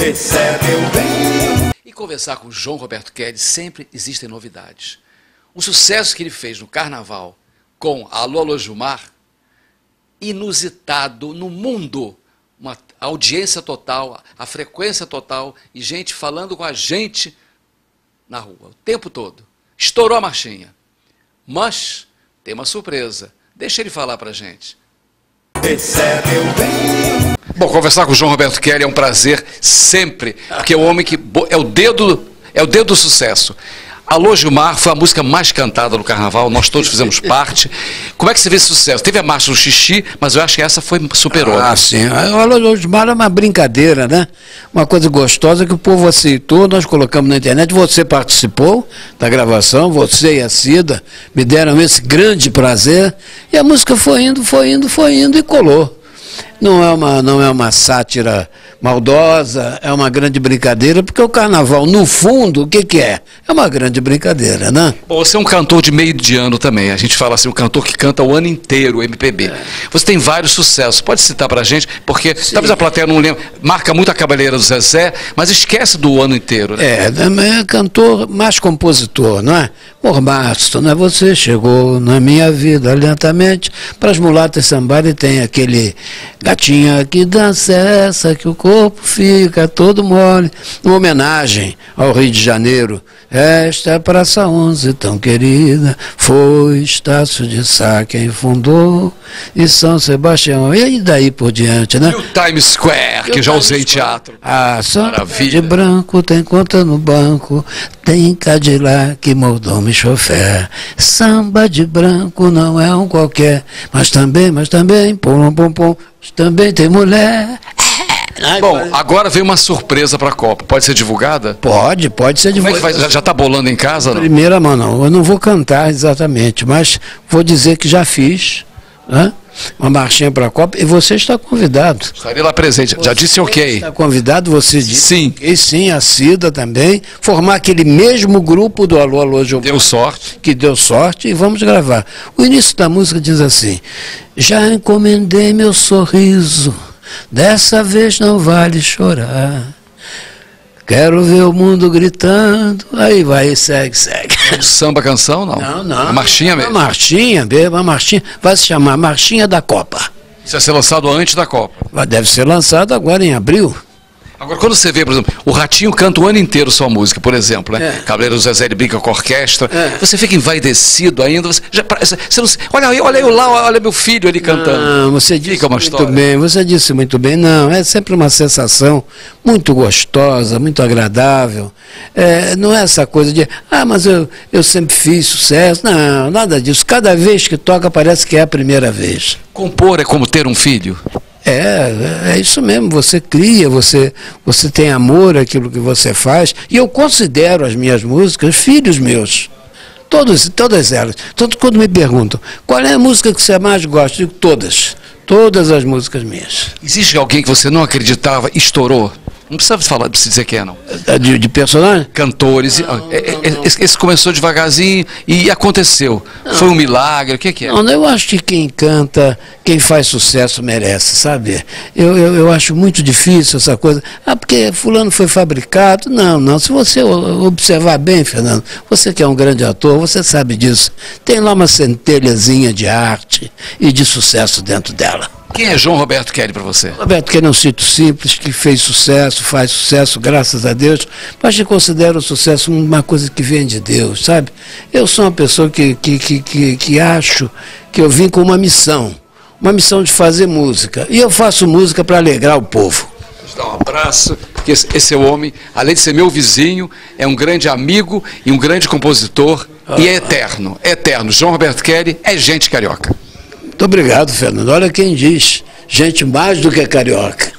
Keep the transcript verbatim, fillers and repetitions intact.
recebe o bem. E conversar com João Roberto Kelly, sempre existem novidades. O sucesso que ele fez no carnaval com Alô, Alô Jumar, inusitado no mundo. Uma audiência total, a frequência total e gente falando com a gente na rua, o tempo todo. Estourou a marchinha. Mas tem uma surpresa. Deixa ele falar pra gente. Bom, conversar com o João Roberto Kelly é um prazer sempre, porque é o homem que é o dedo, é o dedo do sucesso. Alô Jumar foi a música mais cantada no carnaval, nós todos fizemos parte. Como é que você vê esse sucesso? Teve a Marcha do Xixi, mas eu acho que essa foi superou. Ah, né? Sim. O Alô Jumar é uma brincadeira, né? Uma coisa gostosa que o povo aceitou, nós colocamos na internet, você participou da gravação, você e a Cida me deram esse grande prazer, e a música foi indo, foi indo, foi indo e colou. Não é uma, não é uma sátira maldosa, é uma grande brincadeira, porque o carnaval, no fundo, o que que é? É uma grande brincadeira, né? Bom, você é um cantor de meio de ano também, a gente fala assim, um cantor que canta o ano inteiro o M P B. É. Você tem vários sucessos, pode citar pra gente, porque sim, talvez a plateia não lembre, marca muito a Cabeleira do Zezé, mas esquece do ano inteiro, né? É, é cantor, mais compositor, não é? Mormasto, né? Você chegou na minha vida lentamente, pras mulatas sambarem tem aquele... Gatinha que dança essa, que o corpo fica todo mole. Uma homenagem ao Rio de Janeiro. Esta é a Praça Onze tão querida, foi Estácio de Sá quem fundou, e São Sebastião. E aí daí por diante, né? E o Times Square, que eu já usei em teatro. Ah, só de branco, tem conta no banco, tem Cadillac, mordomo e chofer. Samba de branco não é um qualquer, mas também, mas também, pom, pom, pom. Também tem mulher. Bom, agora vem uma surpresa para a Copa. Pode ser divulgada? Pode, pode ser divulgada. Como é que faz? Já está bolando em casa? Não? Primeira mão, não. Eu não vou cantar exatamente, mas vou dizer que já fiz, né? Uma marchinha para a Copa e você está convidado. Estarei lá presente. Você já disse ok. Está convidado, você disse. Sim. E sim, a Cida também. Formar aquele mesmo grupo do Alô, Alô Jumar. Deu sorte. Que deu sorte e vamos gravar. O início da música diz assim: já encomendei meu sorriso, dessa vez não vale chorar. Quero ver o mundo gritando. Aí vai, segue, segue. Samba canção, não? Não, não. A marchinha mesmo? A marchinha mesmo, a marchinha. Vai se chamar Marchinha da Copa. Isso vai ser lançado antes da Copa? Deve ser lançado agora em abril. Agora, quando você vê, por exemplo, o Ratinho canta o ano inteiro sua música, por exemplo, né? É. Cabeleira do Zezé, ele brinca com a orquestra. É. Você fica envaidecido ainda. Você, já, você não, olha, olha, olha eu lá, olha meu filho ali cantando. Não, você disse fica uma muito história. Bem, você disse muito bem. Não, é sempre uma sensação muito gostosa, muito agradável. É, não é essa coisa de, ah, mas eu, eu sempre fiz sucesso. Não, nada disso. Cada vez que toca parece que é a primeira vez. Compor é como ter um filho? É, é isso mesmo, você cria, você, você tem amor àquilo que você faz, e eu considero as minhas músicas filhos meus, todos, todas elas. Tanto quando me perguntam, qual é a música que você mais gosta? Eu digo, todas, todas as músicas minhas. Existe alguém que você não acreditava e estourou? Não precisa falar, não precisa dizer quem é, não. De, de personagem? Cantores. Não, não, não. Esse, esse começou devagarzinho e aconteceu. Não. Foi um milagre, o que é que é? Não, eu acho que quem canta, quem faz sucesso merece, sabe? Eu, eu, eu acho muito difícil essa coisa. Ah, porque fulano foi fabricado. Não, não. Se você observar bem, Fernando, você que é um grande ator, você sabe disso. Tem lá uma centelhazinha de arte e de sucesso dentro dela. Quem é João Roberto Kelly para você? Roberto Kelly é um sítio simples, que fez sucesso, faz sucesso, graças a Deus, mas que considera o sucesso uma coisa que vem de Deus, sabe? Eu sou uma pessoa que, que, que, que, que acho que eu vim com uma missão, uma missão de fazer música, e eu faço música para alegrar o povo. Vou dar um abraço, porque esse, esse é o homem, além de ser meu vizinho, é um grande amigo e um grande compositor, ah, e é eterno, é eterno. João Roberto Kelly é gente carioca. Muito obrigado, Fernando. Olha quem diz, gente mais do que carioca.